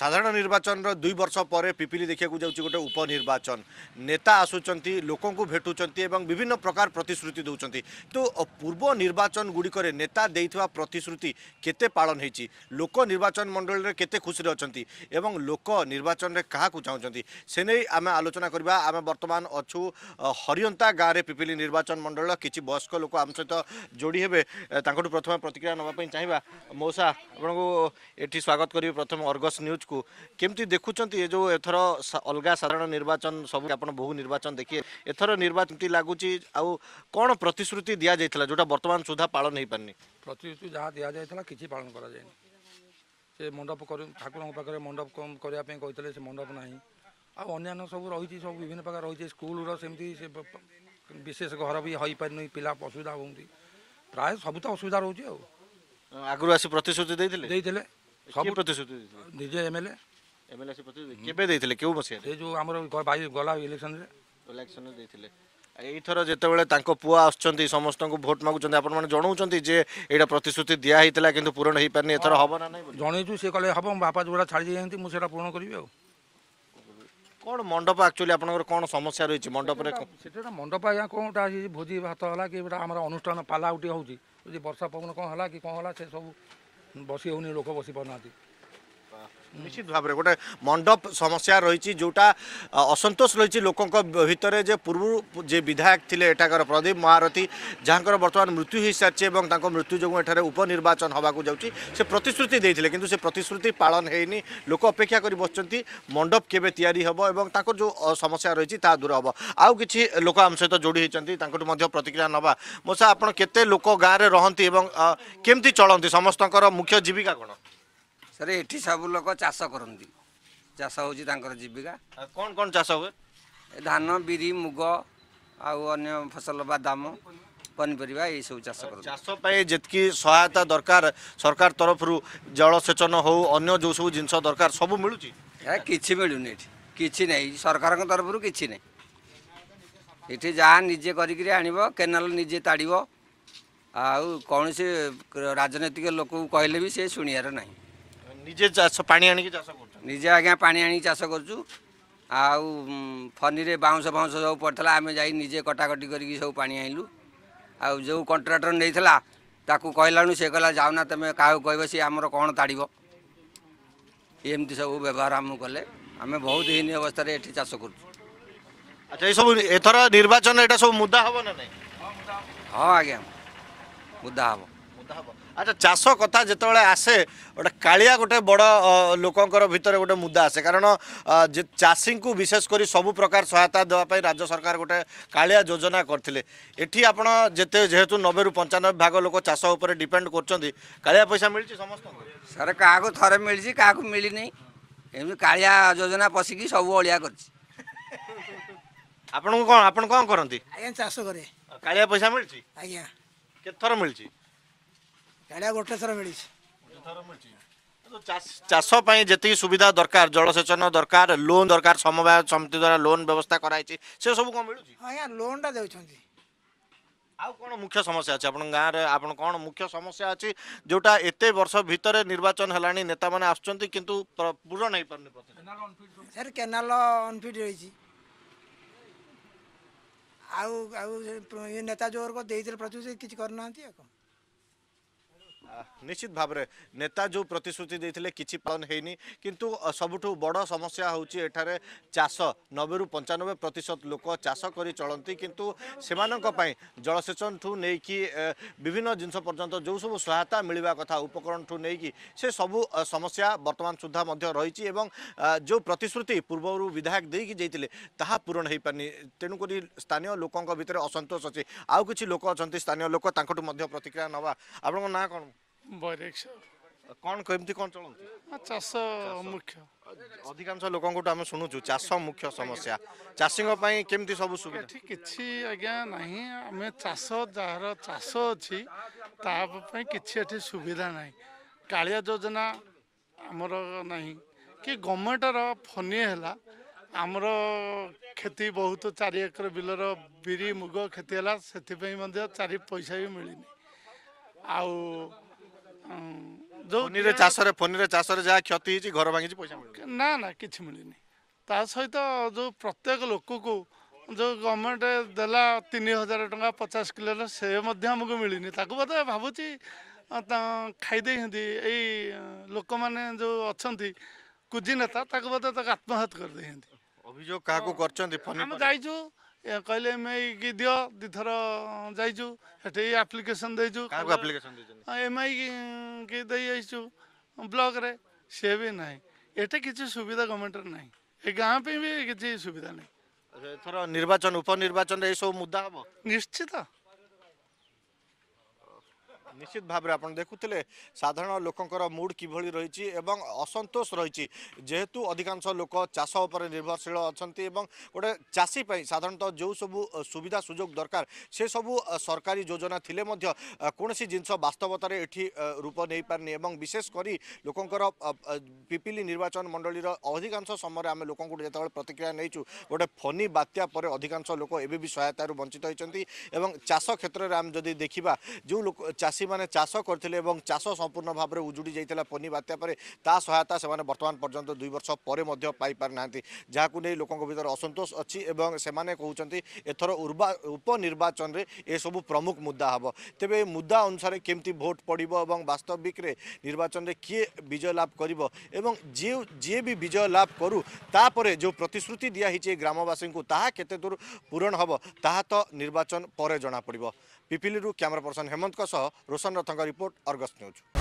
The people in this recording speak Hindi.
साधारण निर्वाचन रो 2 वर्ष परे पिपिली देखिया को जाउची गोटे उपनिर्वाचन नेता आसुचंती लोकन को भेटुचंती एवं विभिन्न प्रकार प्रतिश्रुति दउचंती तो पूर्व निर्वाचन गुडी करे नेता देइथवा प्रतिश्रुति केते पालन हेची लोक निर्वाचन मंडल रे केते खुशी रहचंती एवं लोक निर्वाचन रे कहा को चाहउचंती सेनै आमे आलोचना करबा आमे वर्तमान अछु हरियंता गारे पिपिली निर्वाचन मंडल किछि बस्क लोक आम सहित जोडी हेबे तांखडु प्रथम प्रतिक्रिया नबा पई चाहिबा मौसा आपण को एठी स्वागत करिवे प्रथम अर्गस न्यूज को केमती देखुचंती ए जो एथर अलगा साधारण निर्वाचन सब आपण बहु निर्वाचन देखिए एथर निर्वाचनती लागुची आ कोन प्रतिश्रुति दिया जायतला जोटा वर्तमान सुधा पालन हे पन्नी प्रतिश्रुति जहां दिया जायतला किछि पालन करा जाय से मंडप कर ठाकुरन पाखरे मंडप कम करिया पे कहतले से मंडप नाही आ अन्यान्य सब रहिची सब विभिन्न प्रकार रहिची स्कूल रो सेमती से विशेष घर भी होई पन्नी पिला असुविधा होउंती प्राय सबुता असुविधा रहउची आ आगरु आसी प्रतिश्रुति देइथिले सब प्रतिश्रुति निजे एमएलए एमएलए से प्रतिश्रुति केबे देइथिले केउ बसिया ए जो हमर भाई गला इलेक्शन रे देइथिले एई थरो जेते बेले तांको पुआ आछंती समस्त को वोट मागु चंती आपण माने जणौ चंती जे एडा प्रतिश्रुति दिया हितला किंतु पूर्ण हे परनी एथरो हबो ना नै जणै छु से कहले हबो बापा जोडा छाडी जेंती मु सेडा पूर्ण करिवे आ कोन मंडप एक्चुअली आपनकर कोन समस्या रहिछि मंडप रे सेटा मंडप या कोनटा भोजी भात होला कि एटा हमरा अनुष्ठान पाला उठी होउची जे वर्षा पवन कोन होला कि कोन होला से सब बसी होनी लोक बसी पनाती निश्चित भाव रे गोटे मंडप समस्या रही जोटा असंतोष रही लोक भितर जे पूर्व जे विधायक थिले एटाकर प्रदीप महारथी जहाँकर वर्तमान मृत्यु हो सारी और मृत्यु जो एठारे उपनिर्वाचन होगा जाऊँगी से प्रतिश्रुति देते कि प्रतिश्रुति पालन होनी लोक अपेक्षा कर बसती मंडप केवे तैयारी होब और जो समस्या रही दूर होब आउ कि लोक आम सहित जोड़ी होती प्रतिक्रिया नवा मोसा आपड़ के लोक गाँव में रहती केमती चलती समस्त मुख्य जीविका कौन अरे एठी सब लोग चाष करती चाष हूँ जीविका कौन कौन चाष हुए धान बिरी मुग आने फसल बादाम पनीपरिया ये सब चाष कर जितकी सहायता दरकार सरकार तरफ जलसेचन हो अन्य जो सब जिन दरकार सब मिलूँ कि मिलूनी कि नहीं सरकार तरफ कि नहीं ये जहाँ निजे करनाल निजे ताड़ कौन से राजनैतिक लोक कहले भी सी शुणवार ना निजे निजे आज्ञा पानी आनी चाष करूँ फनी बाउंस फाउंस सब पड़ता आम जा निजे कटाकटी करके सब पानी आनलु आ जो कंट्राक्टर नहीं कहलानु से कहला जाऊना तुम क्या कह सी आमर कौन ताड़ एमती सब व्यवहार आम कले आम बहुत हीन अवस्था ये चाष कर अच्छा ये सब एथर निर्वाचन ये सब मुद्दा हम ना हाँ आज्ञा मुद्दा हम अच्छा चाष कथा जो आसे गोटे कालिया गोटे बड़ लोकंर भितर गोटे मुद्दा आसे कारण चाषी को विशेषकर सबू प्रकार सहायता देवाई राज्य सरकार गोटे कालिया योजना करते ये आप जेहेतु 90 ରୁ 95 भाग लोक चाष उपर डिपेंड कर कालिया पैसा मिली समस्त सर क्या थे मिली क्या मिलनी एम कालिया योजना पशिकी सब अलिया कौन करती चाष करे कालिया पैसा मिली आज्ञा केथर मिली कालिया गोटे थर मिली चाष पाई जी सुविधा दरकार जलसेचन दरकार लोन दरकार समवाय समिति द्वारा लोन व्यवस्था कराई से सब कौन मिलूँ हाँ लोन टा देखते आउ कौन मुख्य समस्या अच्छे आपन गाँव में आप कौन मुख्य समस्या अच्छी जोटा एत वर्ष भितर निर्वाचन है नेता मैंने आसुँच कितु पूरण हो पार सर केनाल अनफिट रही नेता जोर को देते प्रतिशत किसी करना निश्चित भाव रे नेता जो प्रतिश्रुति देते किसी पालन होनी किंतु सबुठु बड़ समस्या होची एठारे चाष 90 ରୁ 95% लोक चाष करी चलती किंतु सेमानक पई जलसेचन ठू नहीं कि विभिन्न जिनस पर्यंत जो सब सहायता मिलवा कथा उपकरण ठू नहीं कि से सबू समस्या वर्तमान सुधा रही एवं जो प्रतिश्रुति पूर्वर विधायक देकी जाइतिले ताहा पूरण हो पारनी तेणुकरी स्थानीय लोकों भितर असंतोष अच्छे आउ किसी लोक अच्छा स्थानीय लोक तांखटू मध्य प्रतिक्रिया नवा आपन ना कौन कौन केमती कौन चलती चाष मुख्य अधिकांश लोक आम शुणुचु चाष मुख्य समस्या चाषी केमती सब सुविधा किसी आज्ञा ना आम चाष जार चाष अच्छी तापाई कि सुविधा ना कालिया योजना आमर ना कि गवर्नमेंटर फनी है आमर खेती बहुत 4 एकर बिलर बिरी मुग खेती है से 4 पैसा भी मिलनी आउ जो चाषर फोनी चाषर जहाँ क्षति होती घर भांगी पैसा ना ना कि मिलनी ता सहित जो प्रत्येक लोक को जो गवर्नमेंट देला 3000 टका 50 किलो से आमको मिलनी बोध भावी खाईदे लोक मैंने जो अच्छा कुजी नेता बोध आत्महत्या करदे अभियोग क्या कोई कहले एमआई की दियो दिथर जाइजु एप्लिकेशन देजु एमआई की देजु ब्लॉक रे से भी ना एटे किसी सुविधा गवर्नमेंट ना गाँ पे भी किसी सुविधा ना एथर निर्वाचन उपनिर्वाचन ये सब मुद्दा हम निश्चित निश्चित भाव में आप देखुले साधारण लोकंर मूड कि रही असंतोष रही जेहेतु अधिकांश लोक चाष उपर निर्भरशील अच्छा गोटे चाषी साधारणतः जो सबू सुविधा सुजोग दरकार से सबू सरकारी योजना थिले कौन सी जिनस बास्तवतार ये रूप नहीं पारे और विशेषकर लोकंर पिपिली निर्वाचन मंडल अधिकांश समय आम लोक जो प्रतिक्रिया नहींचु गोटे फनी बात्या पर अधिकांश लोक एवं सहायत वंचित होती चाष क्षेत्र में आम जदि देखा जो चाषी मैंने चाष करते चाष संपूर्ण भाव में उजुड़ी जाता फनी बात्या सहायता से बर्तमान पर्यंत 2 वर्ष पर जहाँकू नहीं लोकों भीतर असंतोष अच्छी से कहते एथर उपनिर्वाचन में यह सबू प्रमुख मुद्दा हम तेब ये मुद्दा अनुसार केमती भोट पड़ो और वास्तविक निर्वाचन में किए विजय लाभ करे भी विजय लाभ करूँ तापर जो प्रतिश्रुति दिखाई ग्रामवासी को ताते दूर पूरण हम ता तो निर्वाचन पर जना पड़। पिपिली कैमरा पर्सन हेमंत कसा, रोशन रथंगा रिपोर्ट, अर्गस न्यूज।